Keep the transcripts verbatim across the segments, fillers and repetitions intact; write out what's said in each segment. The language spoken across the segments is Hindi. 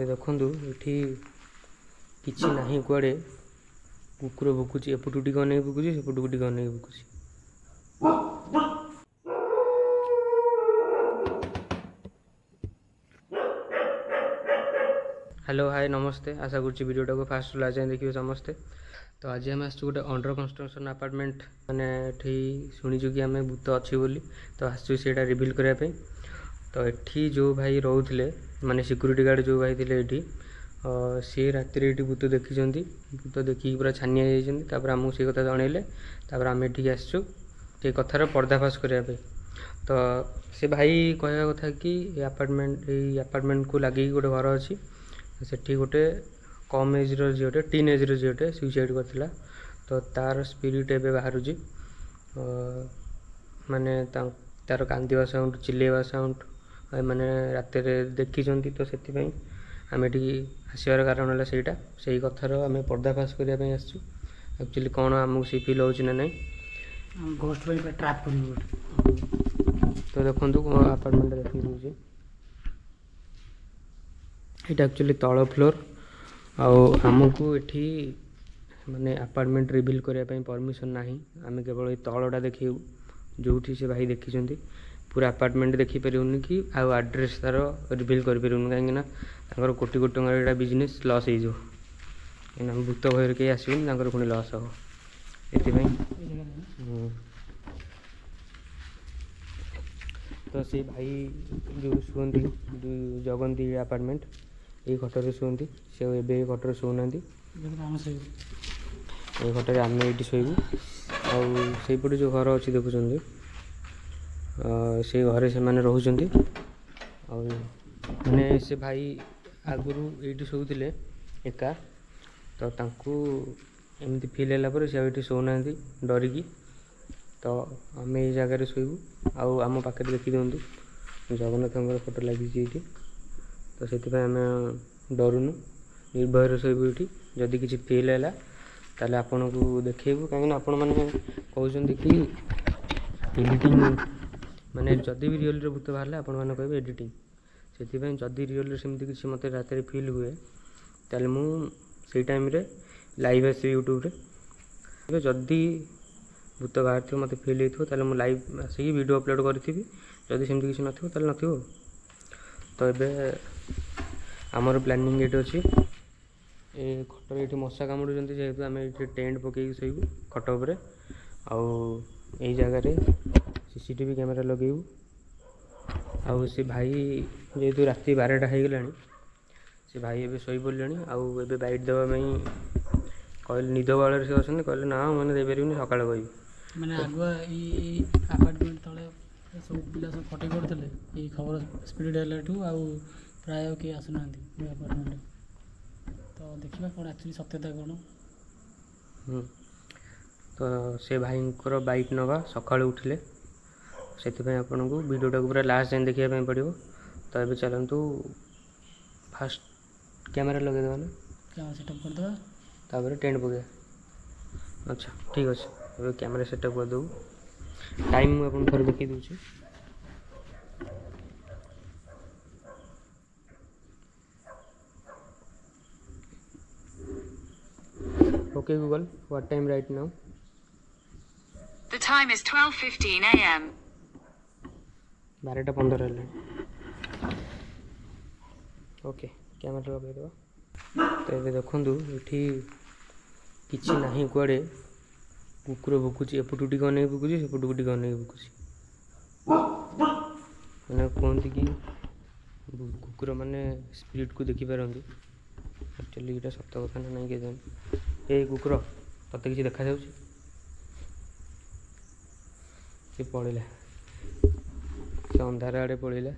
ଏବେ ଦେଖନ୍ତୁ ଏଠି କିଛି ନାହିଁ କୁଆଡ଼େ କୁକୁର ଭୁକୁଛି ଏପଟୁ ଟିକେ ଅନେଇକି ଭୁକୁଛି ସେପଟକୁ ଟିକେ ଅନେଇକି ଭୁକୁଛି। हेलो हाय नमस्ते आशा कर भिडियोटा को फास्ट लास्ट जाए देखिए समस्ते। तो आज आम आस गोटे अंडर कंस्ट्रक्शन अपार्टमेंट मैंने शुणु कि आम भूत अच्छी बोली तो आसटा रिविल करने। तो ये जो भाई रोले माने सिक्यूरीटी गार्ड जो भाई थे ये सी राति ये भूत देखी भूत देखिए पूरा छानिया जापर आमको से कथा जनइले आम ये आसचु से कथार पर्दाफाश करने। तो से भाई कहवा कथा कि अपार्टमेंट अपार्टमेंट को लगे गोटे घर अच्छी सेठी गोटे कम एज्र झीटे टीन एज्र झीटे सुइसाइड करता। तो तार स्पिरिट एवं बाहर माने तार कांदवा साउंड चिल्लेवा साउंड मैंने रात देखी। तो से आम आसबार कारण है सहीटा से कथार आम पर्दाफाश करने आसचुअली कौन आमको सी फिल हो ना नहीं घोस्ट ट्राप कर। तो देखो अपार्टमेंट देखिए ये एक्चुअली तल फ्लोर आमको ये माने अपार्टमेंट रिविल करने परमिशन ना आम केवल तलटा देखू जो से भाई देखी पूरा अपार्टमेंट देखीपर कि आउ आड्रेस तार रिविल करूँ कहीं कोटि कोटि टका बिजनेस लॉस हो भूत भर कहीं आसबून पुणी लॉस हम ये। तो से भाई जो शुंती जगंती अपार्टमेंट ये घटर शुंती से ये घटर शोना ये घटर आम ये शोबू आईपटे जो घर अच्छी देखुं से घरे से मैंने रोच मैंने से भाई आगुरी ये शोले एका। तो एमती फिल है से ये शोना डरिकी। तो आम ये जगार शोबू आउ आम पाखे देखी दिंतु जगन्नाथ फोटो लगी ये। तो से आम डरुनु निर्भय शोबू ये जदि किसी फेल है तेल आपन को देखू कहीं आपण मैंने कहते कि एडिटिंग माने जदि भी रियल भूत बाहर आपण मैंने कहे एडिटिंग से जदि रियल सेमती किसी मत रात फिल हुए तेल मुझे टाइम लाइव आसबी यूट्यूब जदि भूत बाहर थी मत फिल होता मुझे लाइव आसिक वीडियो अपलोड करी जदि सेमती किसी न थो। तो ये आमर प्लानिंग ये अच्छी ए खटर ये मशा कामुड़ जेहेतु आम ये टेन्ट पकईकि शोबू खट उपर आई जगार सीसीटीवी कैमेरा लगेबू आउ से भाई जेहेतु रात बारटा हो गला से भाई एवं शोपड़े आउ ए बैट देवाई कह निद बाड़ से अच्छे कहले ना मैंने दे पारे सका कह मैंने आगुआ अपार्टमेंट तले सब पिला सब फटे पड़े ये खबर स्प्रेड है प्राय किए आसुना अपार्टमेंट। तो देखा कौन एक्चुअली सत्यता कौन। तो से भाई बैक नवा सका उठिले से आपन को वीडियोटा पूरा लास्ट जाए देखापी पड़ो। तो ये चलतु फास्ट कैमेरा लगेदेव ना कैमेरा सेटअप करदे तापर टेन्ट पकड़ा। अच्छा ठीक अच्छे अब कैमेरा सेटअप कर दो टाइम मुझे थोड़े देखी दूसरी। Okay Google what time right now the time is twelve fifteen a m बारटा पंद्रह है। ओके कैमेरा लगे दो। तो ये देखो ये किसी ना कुआड़े कुकुर भुकुची एपटू टे अनेक भुकुची सेपटू टे अनेक भुकुची मैंने कहते कि कुकुर मैंने स्पिरिट को देखिपार एक्चुअली ये सत कथा ना नहीं कह ए कुकुर तक किसी देखा जा पड़ेगा से अंधार आड़े पड़ेगा।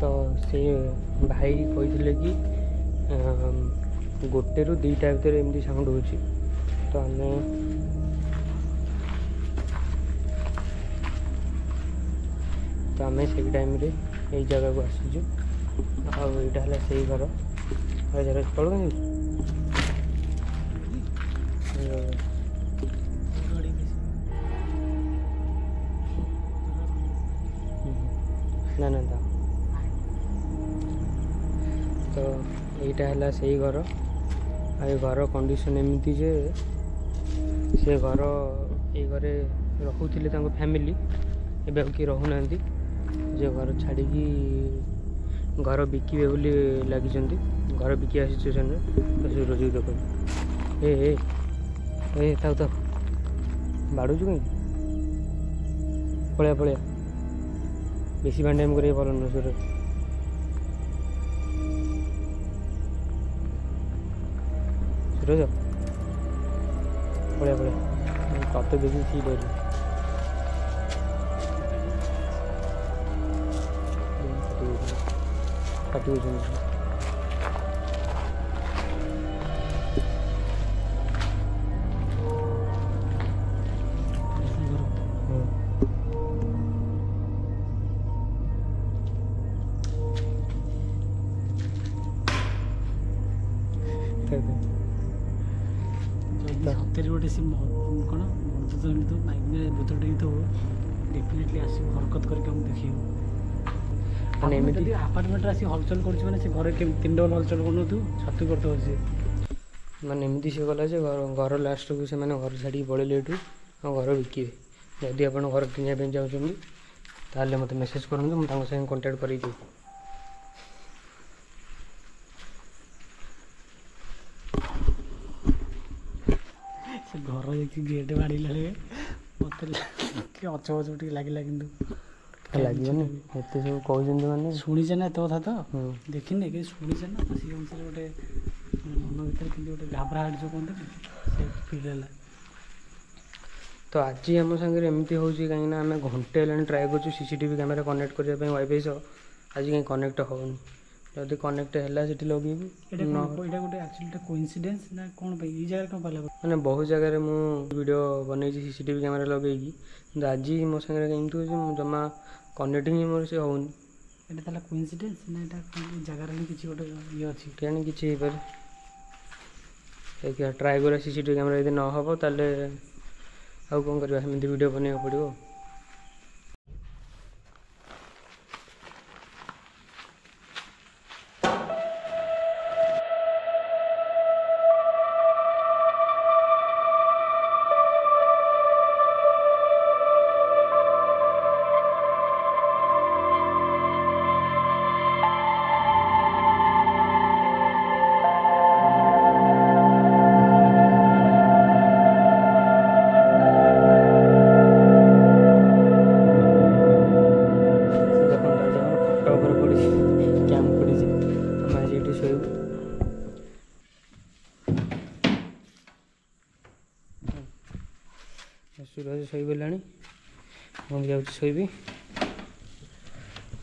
तो से भाई कहते कि गोटे रु दीटा भर एम साउंड हो। तो आम तो आम से टाइम यही जगह को आसचु आईटा है से घर जरा पड़ गई। एटा है से घर आई घर कंडीशन एमती जे से घर ये घरे रुले फैमिली एवं किए रुना जे घर छाड़ी घर बिके बोली लगी घर बिका सिचुएसन रोजी देख ए ए था था बाड़ू कहीं पलिया पलिया बेसी भांडाम कर भल न सूरज पलिया पलिया तब तो देखी ठीक डर काटी तेरी गोटे सी कौन तो बाइक भूतटे तो डेफिनेटली आस हरकत करके देखिए मैंने एमती आपार्टमेंट आसी हलचल कर तीन डबल हलचल कर छतु करते सी मैंने एमती से गला जे घर लास्ट को से मैंने घर छाड़ी पड़े यू घर बिके जदि आप घर किनापी चाहते मत मेसेज करेंगे कंटाक्ट कर घर देखिए गेट बाड़ी मतलब अच बच टे लगे लगे सब कहते मैंने शुणी ना तो कथा तो देखने कि शुणी ना सी अनुसार गोटे मन भर के गोटे घाबराहट जो कहते फिल है तो आज आम सागर एमती हो कहीं आम घंटे है ट्राए कर सीसीटीवी कैमेरा कनेक्ट करने वाईफाई सह आज कहीं कनेक्ट होनी जब कनेक्ट है सीट लगे गोटे एक्चुअली कोइंसिडेंस ना कौन ये जगह कौन पाला मैंने बहुत जगह मुझे वीडियो बन सीसीटीवी कैमेरा लगे कि आज मो सागर कहीं जमा कनेक्ट ही मोर से होनी कोइंसिडेंस ना जगह किसी गोटे ये अच्छी क्या किसी हो ट्राए कर सीसीटीवी कैमेरा यदि न हो ताले आउ कौन करमती वीडियो बन पड़ो सूरज शोला जाबी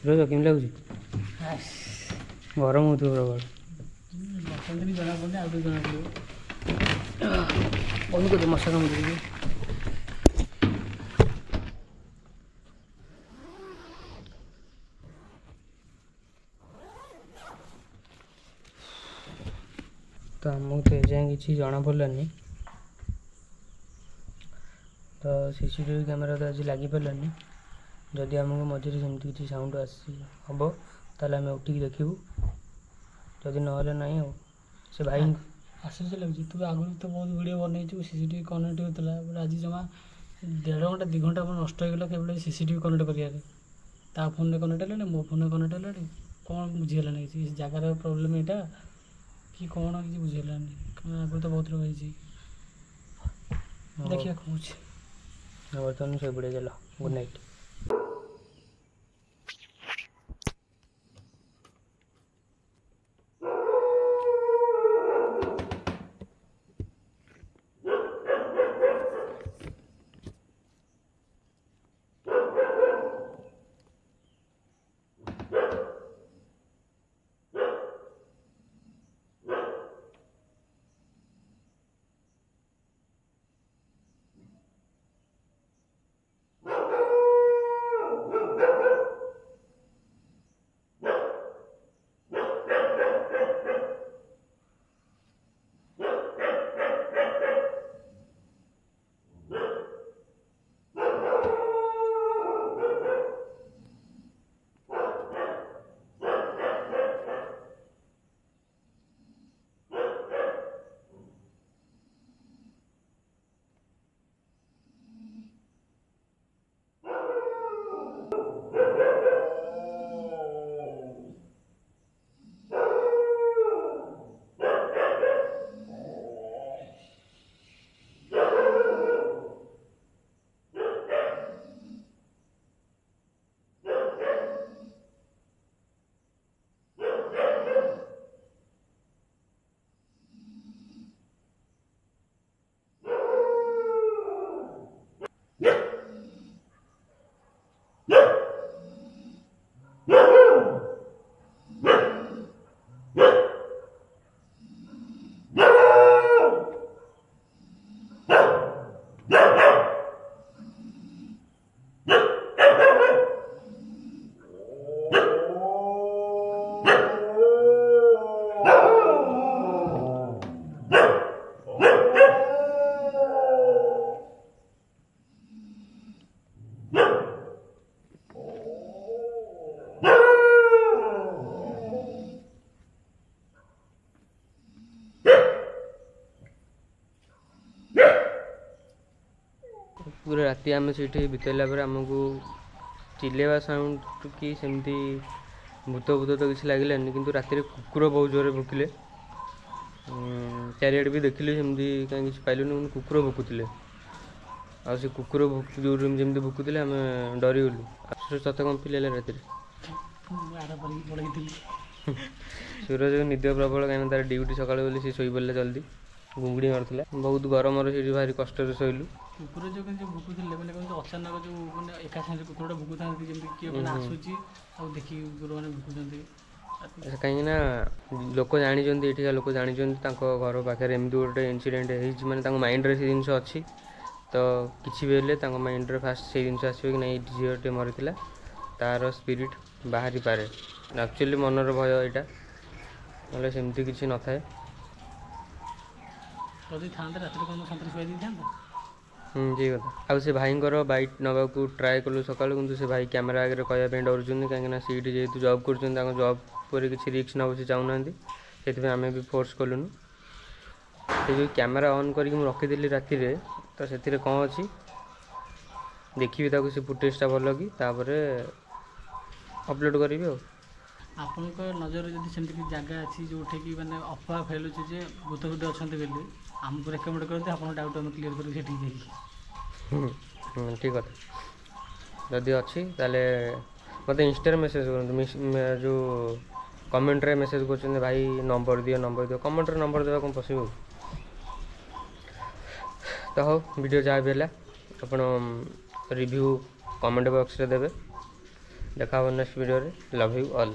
सूरज कमी लगुच गरम हो प्रबल बंद मशा कम तो आमको तो एजाएँ कि जना पड़ानी तो सीसीटीवी कैमेरा तो आज लगी पारानी जदि आमको मझे सेमती किसी साउंड आसी हम ताल आम उठिक देखू जदि ना से भाई आश्चर्य लगे तू आगु तो बहुत वीडियो बनई सीसीटीवी कनेक्ट होता बट आज जमा डेढ़ घंटा दु घंटा नष्ट होगा केवल सीसीटीवी कनेक्ट करा फोन में कनेक्ट है मो फोन में कनेक्ट है कौन बुझीगला जगार प्रोब्लेम यहाँ कि कौन किसी बुझीगलानी आगे तो बहुत लोग देखिए कौन बर्तमान शो पड़े चलो गुड नाइट। पूरा राति आम से बीतला आमको चिल्लेवा साउंड कि सेमती भूत भूत तो किसी लगे कि रात कुकुर बहुत जोर भुकिले चारिड़े भी देखिले सेमती कहीं किसी पाइल कुकुर भुकुले आ कुकुर जो जमी भुकुले आम डरीगलु सत कम फील है रात सूरज निद प्रबल कहीं तार ड्यूटी सका सी शोपड़ा जल्दी गुंगुड़ी मारूला बहुत गरम से भारी कष्ट शोलु कुकुर जो भुकुले मैंने अचानक जो एका साइड कुकुर भुकुता आसूची देखिए कुकुर मैंने भुकुंट कहीं लोक जानी लोक जानी घर पाखे एमती गोटे इनसीडेट हो मानते माइंड से जिन अच्छी तो किसी भी हेल्ले माइंड फास्ट से जिन आसो कि ना झीटे मरीला तार स्पिरिट बाहरी पारे एक्चुअली मनर भय यहाँ ना सेमती किसी न था जी कथा आ भाई बैक ना ट्राए कलु सका कि भाई कैमेरा आगे कहवाई डर कहीं सीट जेहतु जॉब कर जॉब पर किसी रिस्क ना से चाहूना से आम भी फोर्स कलुन से जो कैमेरा ऑन कर रखीदी राति तो से कौन अच्छी देखी से फुटेजटा भल कि अपलोड करी आपण नजर जब से जगह अच्छी जोटे कि मैंने अफवा फैलुचे जे भूत भूत अच्छा बोली आमको रेकमेंड करते आप डाउट आम क्लीयर कर ठीक कथा जदि अच्छी मत इंस्टा मेसेज कर जो कमेंट रे मेसेज कर भाई नंबर दियो नंबर दियो कमेंट रे नंबर देवा कौन पसबल तो हाँ वीडियो जहाँ भी है आप रिव्यू कमेंट बॉक्स रे देबे देखा नेक्स्ट वीडियो रे लव यू ऑल।